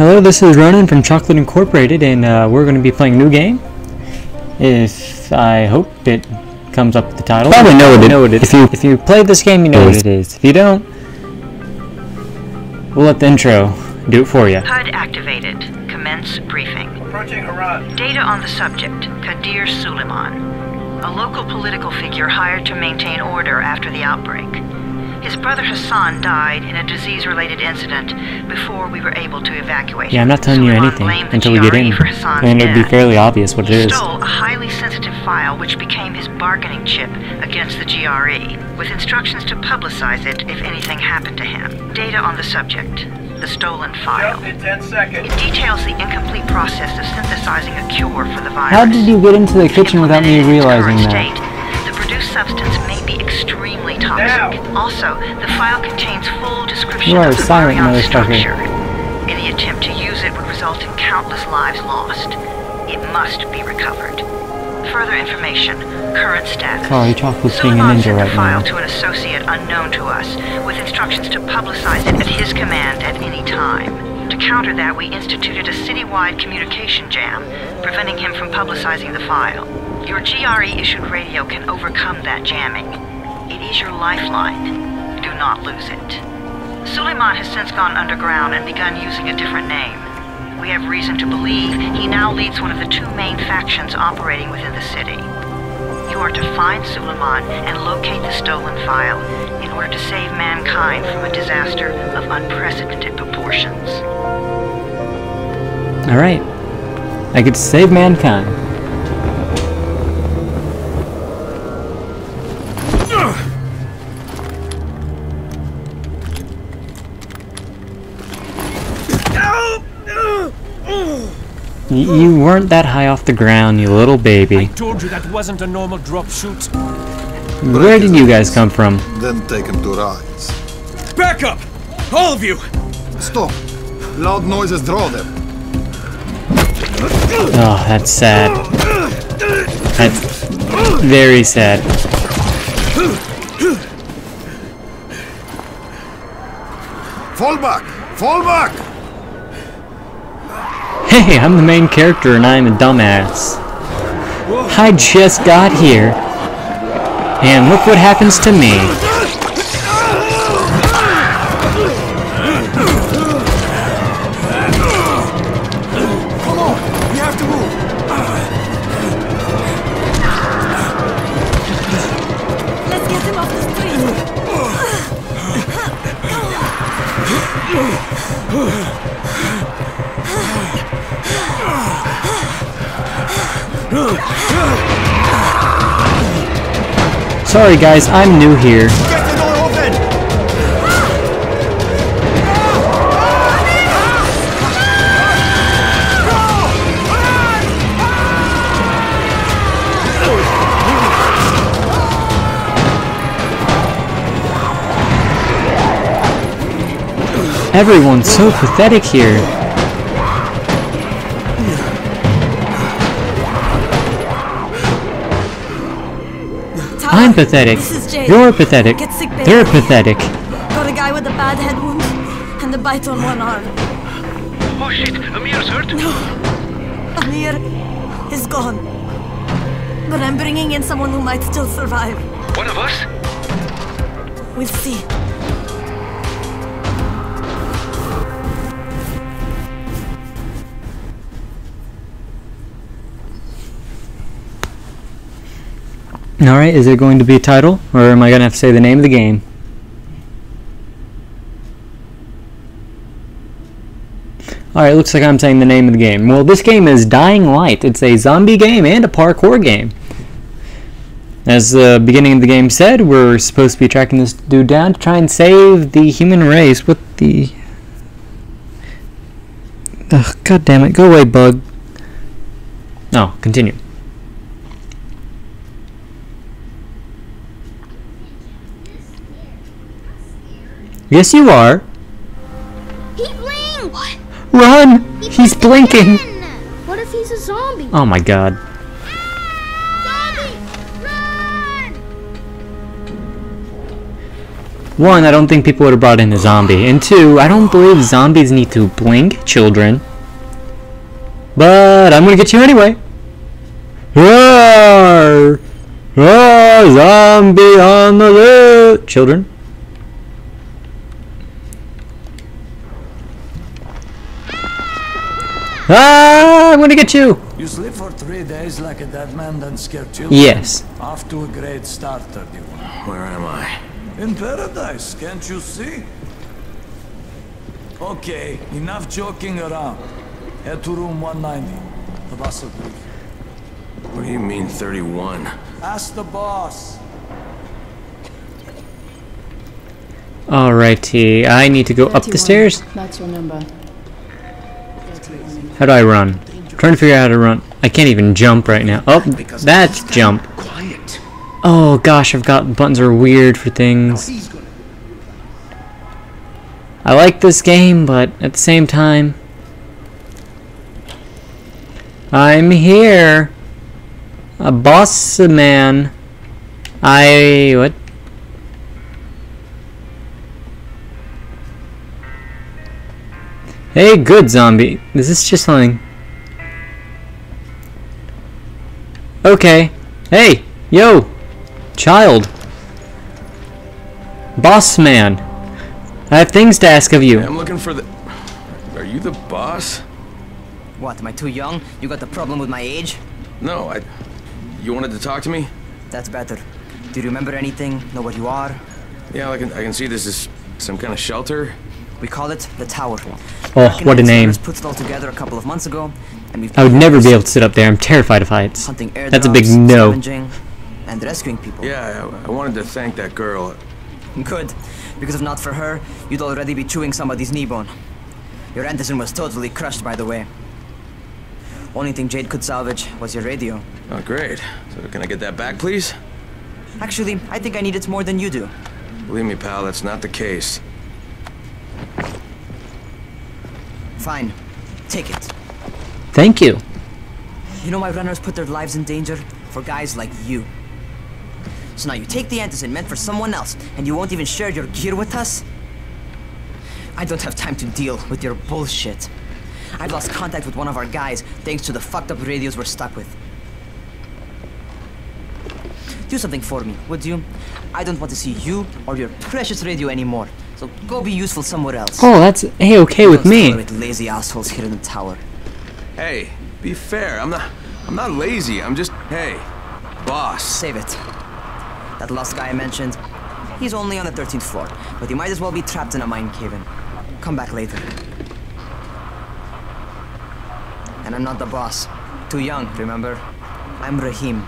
Hello, this is Ronan from Chocolate Incorporated, and we're going to be playing a new game. I hope it comes up with the title. Probably know what it is. If you play this game, you know what it is. If you don't, we'll let the intro do it for you. HUD activated. Commence briefing. Approaching Harad. Data on the subject, Kadir Suleiman, a local political figure hired to maintain order after the outbreak. His brother Hassan died in a disease-related incident before we were able to evacuate. Yeah, I'm not telling you anything until we get in, and it'll be fairly obvious what it is. He stole a highly sensitive file which became his bargaining chip against the GRE, with instructions to publicize it if anything happened to him. Data on the subject, the stolen file. In 10 seconds. It details the incomplete process of synthesizing a cure for the virus. How did you get into the kitchen without me realizing that? Produced substance may be extremely toxic. Now. Also, the file contains full description of the virion structure. Any attempt to use it would result in countless lives lost. It must be recovered. Further information, current status. Sorry, Chocolate's being a ninja right now. Suleiman sent the file to an associate unknown to us, with instructions to publicize it at his command at any time. To counter that, we instituted a city-wide communication jam, preventing him from publicizing the file. Your GRE-issued radio can overcome that jamming. It is your lifeline. Do not lose it. Suleiman has since gone underground and begun using a different name. We have reason to believe he now leads one of the two main factions operating within the city. You are to find Suleiman and locate the stolen file in order to save mankind from a disaster of unprecedented proportions. Alright. I could save mankind. You weren't that high off the ground, you little baby. I told you that wasn't a normal drop shoot. Where did you guys come from? Then take him to rides. Back up! All of you! Stop! Loud noises draw them. Oh, that's sad. That's very sad. Fall back! Fall back! Hey, I'm the main character and I'm a dumbass. I just got here. And look what happens to me. Come on, we have to move. Let's get him off the street. Go on. Sorry guys, I'm new here. Get the door open. Everyone's so pathetic here. I'm pathetic. You're pathetic. They're pathetic. Got a guy with a bad head wound and a bite on one arm. Oh shit, Amir's hurt. No, Amir is gone. But I'm bringing in someone who might still survive. One of us? We'll see. Alright, is there going to be a title, or am I going to have to say the name of the game? Alright, looks like I'm saying the name of the game. Well, this game is Dying Light. It's a zombie game and a parkour game. As the beginning of the game said, we're supposed to be tracking this dude down to try and save the human race with the... Ugh, goddammit, go away, bug. No, continue. Yes, you are. He blinked. What? Run! He's blinking. What if he's a zombie? Oh my god. Ah! Zombie! Run! One, I don't think people would have brought in a zombie. And two, I don't believe zombies need to blink, children. But I'm gonna get you anyway. Roar! Roar! Zombie on the loot! Children. Ah, I'm gonna get you! You sleep for 3 days like a dead man and scare children? Yes. Off to a great start, 31. Where am I? In paradise, can't you see? Okay, enough joking around. Head to room 190. The boss will leave. What do you mean 31? Ask the boss. Alrighty, I need to go up the stairs. That's your number. How do I run? I'm trying to figure out how to run. I can't even jump right now. Oh, that's jump. Oh gosh, I've got buttons are weird for things. I like this game, but at the same time, I'm here, a boss man. What? Hey, good zombie. Is this just something? Okay. Hey, yo. Child. Boss man. I have things to ask of you. I'm looking for the... Are you the boss? What, am I too young? You got the problem with my age? No, I... You wanted to talk to me? That's better. Do you remember anything? Know what you are? Yeah, I can see this is some kind of shelter. We call it the Tower. Oh, what a name. Put it all together a couple of months ago, and we've... I would never be able to sit up there. I'm terrified of heights. That's a big no. And rescuing people. Yeah, I wanted to thank that girl. Good, because if not for her, you'd already be chewing somebody's knee bone. Your Anderson was totally crushed, by the way. Only thing Jade could salvage was your radio. Oh, great. So can I get that back, please? Actually, I think I need it more than you do. Believe me, pal, that's not the case. Fine. Take it. Thank you. You know my runners put their lives in danger for guys like you. So now you take the antizen meant for someone else, and you won't even share your gear with us? I don't have time to deal with your bullshit. I've lost contact with one of our guys, thanks to the fucked up radios we're stuck with. Do something for me, would you? I don't want to see you or your precious radio anymore, so go be useful somewhere else. Oh, that's hey, okay with me. Lazy assholes here in the tower. Hey, be fair. I'm not lazy. I'm just hey, boss. Save it. That last guy I mentioned, he's only on the 13th floor, but he might as well be trapped in a mine cave-in. Come back later. And I'm not the boss. Too young, remember? I'm Rahim.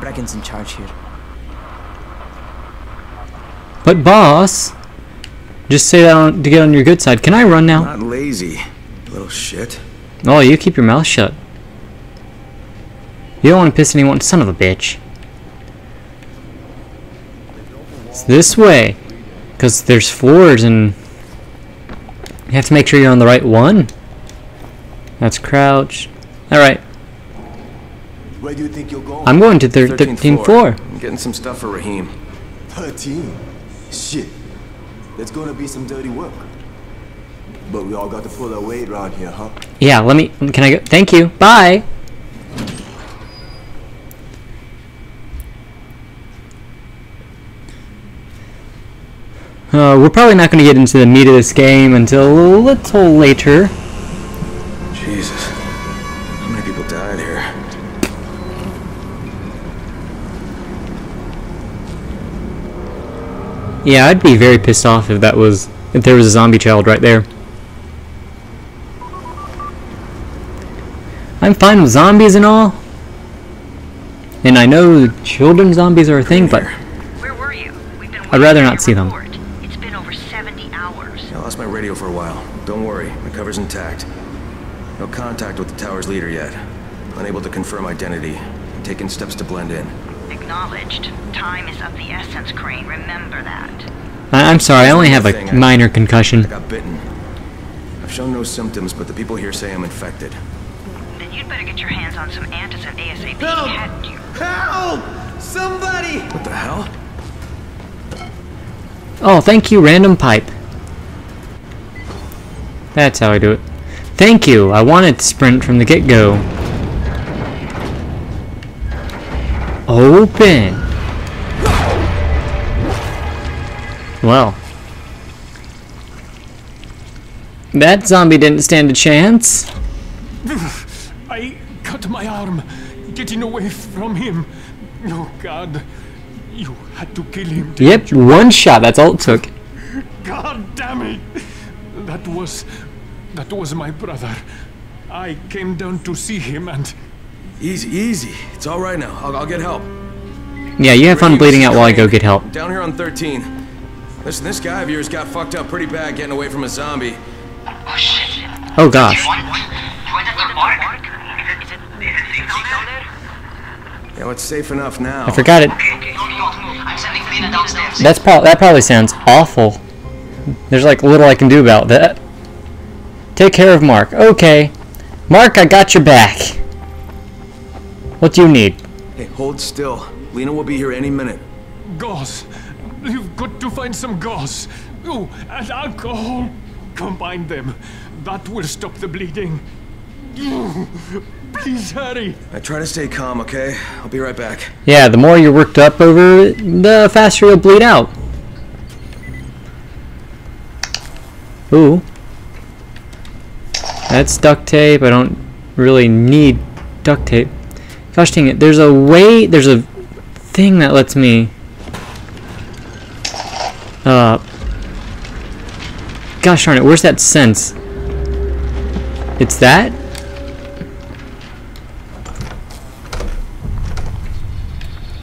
Brecken's in charge here. But boss, just say that to get on your good side. Can I run now? I'm not lazy, little shit. Oh, you keep your mouth shut. You don't want to piss anyone, son of a bitch. This way, because there's floors and you have to make sure you're on the right one. That's crouch. All right. Where do you think you'll go? I'm going to 13th floor. I'm getting some stuff for Rahim. 13? Shit. That's gonna be some dirty work. But we all got to pull our weight around here, huh? Yeah. Let me. Can I go? Thank you. Bye. We're probably not going to get into the meat of this game until a little later. Jesus, how many people died here? Yeah, I'd be very pissed off if that was if there was a zombie child right there. I'm fine with zombies and all, and I know children zombies are a thing, but I'd rather not see them. My radio for a while. Don't worry, my cover's intact. No contact with the tower's leader yet. Unable to confirm identity. I'm taking steps to blend in. Acknowledged. Time is of the essence, Crane. Remember that. I'm sorry, I only have a minor concussion. I got bitten. I've shown no symptoms, but the people here say I'm infected. Then you'd better get your hands on some antisense ASAP. Help! Help! Somebody! What the hell? Oh, thank you, random pipe. That's how I do it. Thank you! I wanted to sprint from the get-go. Open! Well. That zombie didn't stand a chance. I cut my arm getting away from him. Oh, God. You had to kill him. Yep, one shot. That's all it took. God damn it. That was my brother. I came down to see him and... Easy, easy. It's all right now. I'll get help. Yeah, you have fun bleeding out while I go get help. Down here on 13. Listen, this guy of yours got fucked up pretty bad getting away from a zombie. Oh, shit. Oh, gosh. Yeah, it's safe enough now. I forgot it. Okay. I'm sending Lena downstairs. That probably sounds awful. There's like little I can do about that. Take care of Mark. Okay. Mark, I got your back. What do you need? Hey, hold still. Lena will be here any minute. Gauze. You've got to find some gauze. Oh, and alcohol. Combine them. That will stop the bleeding. Please hurry. I try to stay calm, okay? I'll be right back. Yeah, the more you're worked up over it, the faster you'll bleed out. Ooh. That's duct tape. I don't really need duct tape. Gosh dang it. There's a way... There's a thing that lets me... Gosh darn it. Where's that sense? It's that?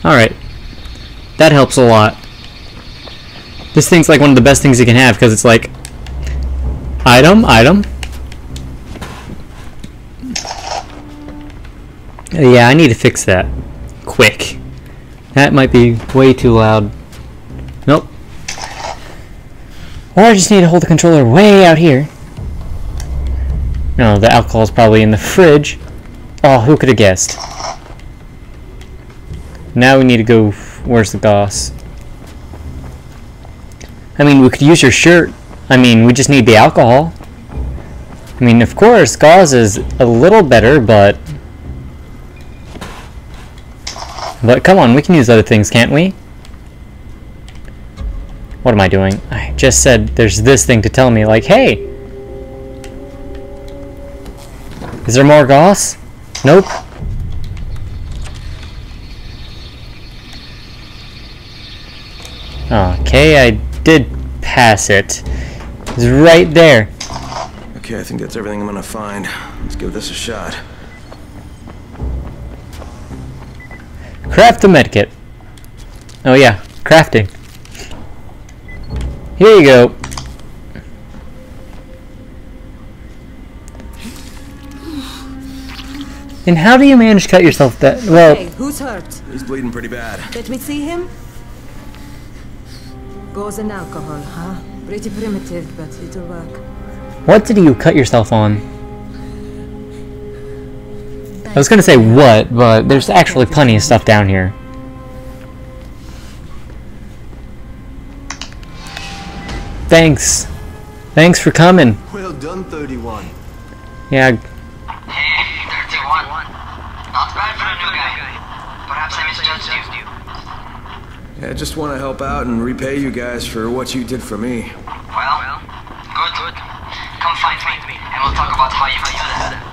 Alright. That helps a lot. This thing's like one of the best things you can have because it's like... Item, item. Yeah, I need to fix that. Quick. That might be way too loud. Nope. Or I just need to hold the controller way out here. No, the alcohol's probably in the fridge. Oh, who could have guessed? Now we need to go... Where's the goss? I mean, we could use your shirt. I mean, we just need the alcohol. I mean, of course, gauze is a little better, but... But come on, we can use other things, can't we? What am I doing? I just said there's this thing to tell me, like, hey! Is there more gauze? Nope. Okay, I did pass it. It's right there. Okay, I think that's everything I'm gonna find. Let's give this a shot. Craft the medkit. Oh yeah, crafting. Here you go. And how do you manage to cut yourself that? Well, hey, who's hurt? He's bleeding pretty bad. Let me see him. Gauze and alcohol, huh? Pretty primitive, but it'll work. What did you cut yourself on? I was gonna say what, but there's actually plenty of stuff down here. Thanks. Thanks for coming. Well done, 31. Yeah. Hey, 31. Not bad for a new guy. Perhaps I misjudged you. Yeah, I just want to help out and repay you guys for what you did for me. Well, good. Come find me, and we'll talk about how you did that.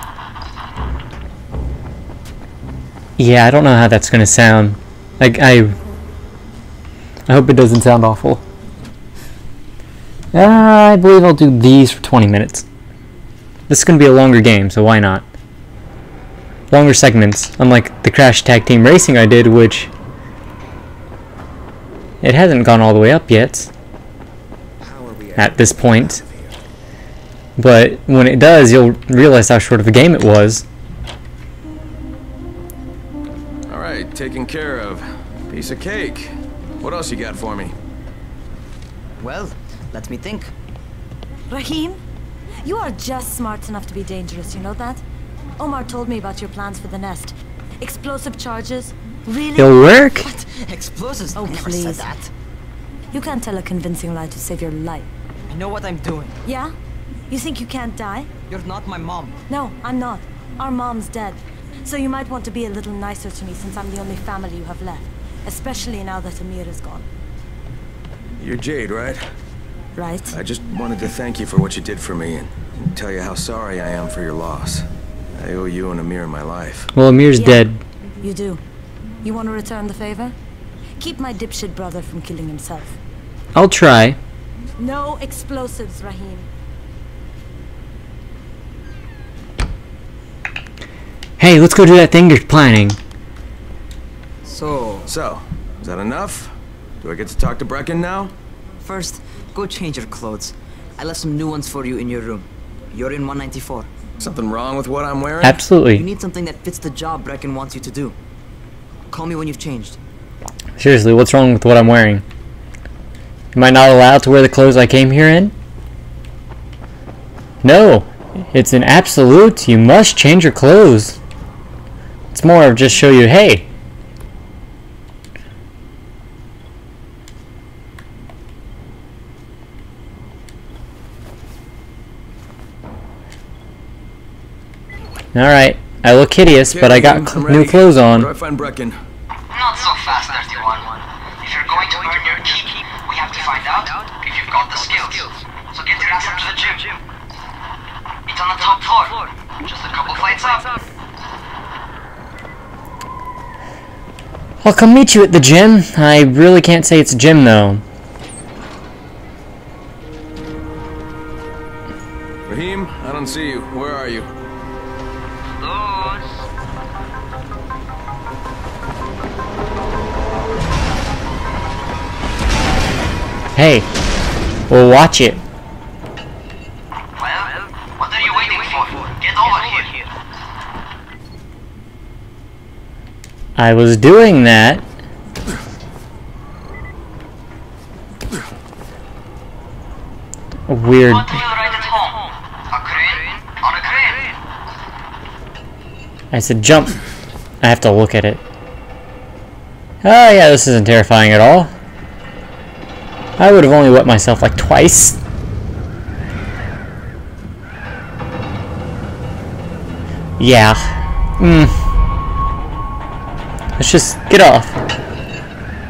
Yeah, I don't know how that's gonna sound. Like, I hope it doesn't sound awful. I believe I'll do these for 20 minutes. This is gonna be a longer game, so why not? Longer segments, unlike the Crash Tag Team Racing I did, which... It hasn't gone all the way up yet. At this point. But when it does, you'll realize how short of a game it was. Taken care of. Piece of cake. What else you got for me? Well, let me think. Rahim, you are just smart enough to be dangerous, you know that? Omar told me about your plans for the nest. Explosive charges. Really? It'll work? What? Explosives? Oh, never please. Said that. You can't tell a convincing lie to save your life. I know what I'm doing. Yeah? You think you can't die? You're not my mom. No, I'm not. Our mom's dead. So you might want to be a little nicer to me since I'm the only family you have left. Especially now that Amir is gone. You're Jade, right? Right. I just wanted to thank you for what you did for me and tell you how sorry I am for your loss. I owe you and Amir my life. Well, Amir's dead. You do. You want to return the favor? Keep my dipshit brother from killing himself. I'll try. No explosives, Rahim. Hey, let's go do that thing you're planning. So, is that enough? Do I get to talk to Brecken now? First, go change your clothes. I left some new ones for you in your room. You're in 194. Something wrong with what I'm wearing? Absolutely. You need something that fits the job Brecken wants you to do. Call me when you've changed. Seriously, what's wrong with what I'm wearing? Am I not allowed to wear the clothes I came here in? No, it's an absolute. You must change your clothes. It's more of just show you, hey. Alright, I look hideous, but I got new clothes on. Where do I find Brecken? Not so fast, 31. If you're going to earn your keep, we have to find out if you've got the skills. So get your ass up to the gym. It's on the top floor, just a couple flights up. I'll come meet you at the gym. I really can't say it's a gym, though. Rahim, I don't see you. Where are you? Hey, well, watch it. Well, what are you waiting for? Get over here. I was doing that. A weird. I said jump. I have to look at it. Oh yeah, this isn't terrifying at all. I would have only wet myself like twice. Yeah. Let's just get off.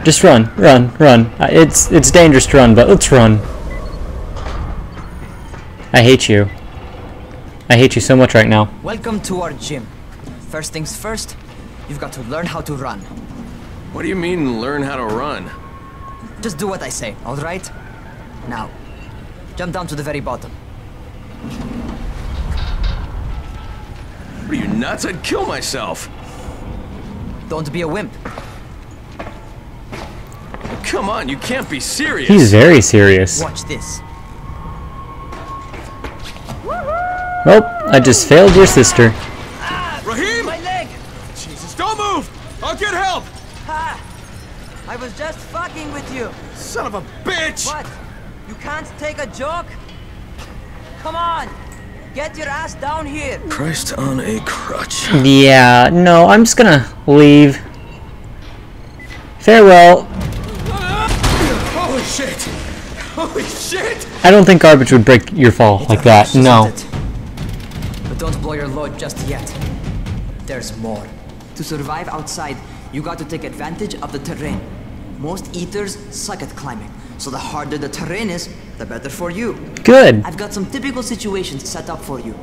Just run, run, run. It's dangerous to run, but let's run. I hate you. I hate you so much right now. Welcome to our gym. First things first, you've got to learn how to run. What do you mean, learn how to run? Just do what I say, alright? Now, jump down to the very bottom. Are you nuts? I'd kill myself! Don't be a wimp. Come on, you can't be serious! He's very serious. Watch this. Nope, I just failed your sister. Rahim! My leg! Jesus, don't move! I'll get help! Ha! I was just fucking with you. Son of a bitch! What? You can't take a joke? Come on! Get your ass down here! Christ on a crutch. Yeah, no, I'm just gonna leave. Farewell. Holy shit! Holy shit! I don't think garbage would break your fall like that, no. But don't blow your load just yet. There's more. To survive outside, you got to take advantage of the terrain. Most eaters suck at climbing, so the harder the terrain is, the better for you. Good. I've got some typical situations set up for you.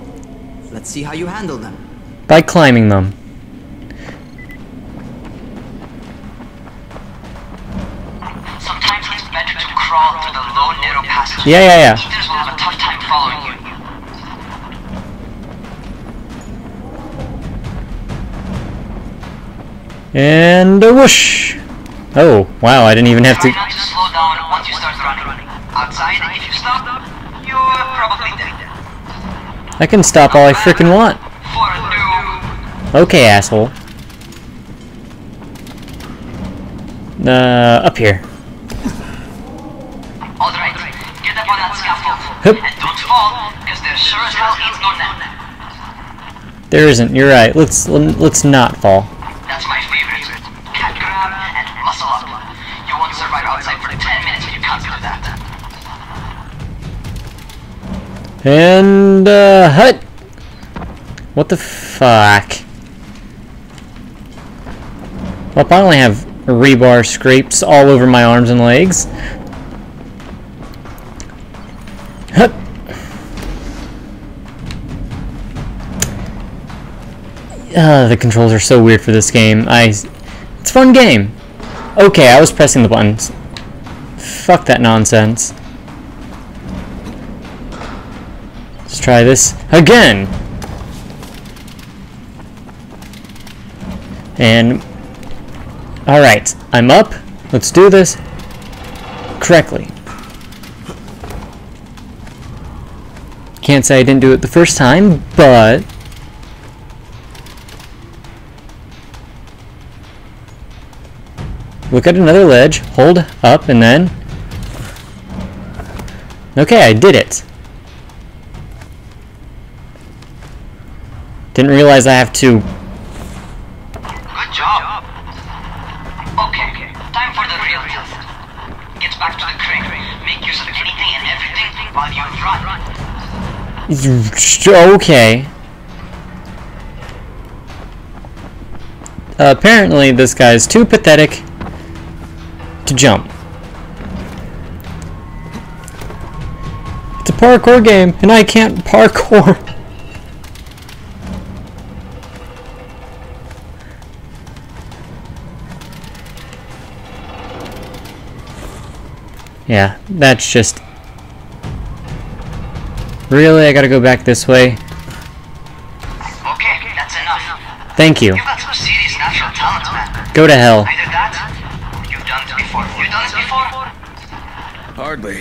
Let's see how you handle them. By climbing them. Sometimes it's better to crawl through the low, narrow passage. Yeah. Eaters will have a tough time following you. And a whoosh. Oh, wow, I didn't even have to. Try not to slow down once you start running. Outside, if you stop, you're probably dead. I can stop all I freaking want. Okay, asshole. Up here. Alright, get up on that scaffold. And don't fall, because there sure as hell is no net. There isn't, you're right. Let's not fall. That's my favorite. Cat grab and muscle up. You won't survive outside for 10 minutes if you cut And hut. What the fuck? Well, I only have rebar scrapes all over my arms and legs. Hut. The controls are so weird for this game. It's a fun game. Okay, I was pressing the buttons. Fuck that nonsense. Let's try this again. And all right, I'm up. Let's do this correctly. Can't say I didn't do it the first time, but look at another ledge, hold up, and then... Okay, I did it. Didn't realize I have to... Good job. Okay, time for the real test. Get back to the crane. Make use of anything and everything while you run. Okay. Apparently this guy is too pathetic to jump. It's a parkour game and I can't parkour. Yeah, that's just... Really, I gotta go back this way? Okay, that's enough. Thank you. You've got some serious natural talent, man. Go to hell. Hardly.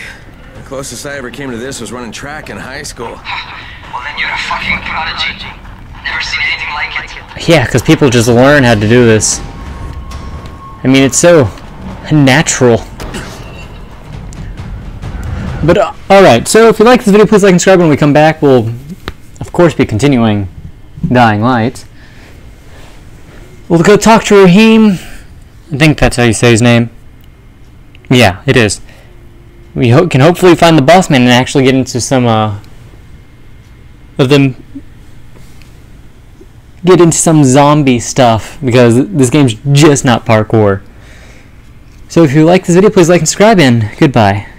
The closest I ever came to this was running track in high school. Well, then you're a fucking prodigy. Never seen anything like it. Yeah, because people just learn how to do this. I mean, it's so natural. But, alright, so if you like this video, please like and subscribe. When we come back, we'll, of course, be continuing Dying Light. We'll go talk to Rahim. I think that's how you say his name. Yeah, it is. We can hopefully find the boss man and actually get into some of them. Get into some zombie stuff, because this game's just not parkour. So if you like this video, please like and subscribe, and goodbye.